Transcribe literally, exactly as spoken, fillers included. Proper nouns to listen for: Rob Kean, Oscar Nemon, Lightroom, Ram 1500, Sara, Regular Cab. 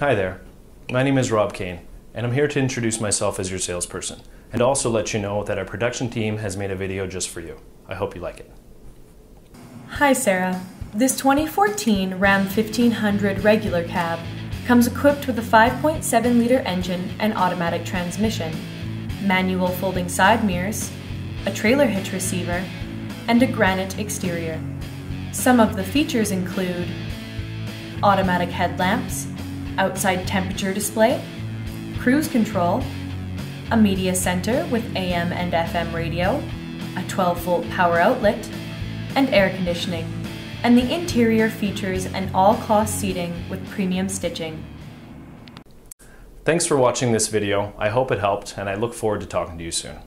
Hi there, my name is Rob Kean, and I'm here to introduce myself as your salesperson, and also let you know that our production team has made a video just for you. I hope you like it. Hi Sara, this twenty fourteen Ram fifteen hundred regular cab comes equipped with a five point seven liter engine and automatic transmission, manual folding side mirrors, a trailer hitch receiver, and a granite exterior. Some of the features include automatic headlamps, outside temperature display, cruise control, a media center with A M and F M radio, a twelve volt power outlet, and air conditioning. And the interior features an all-cloth seating with premium stitching. Thanks for watching this video. I hope it helped, and I look forward to talking to you soon.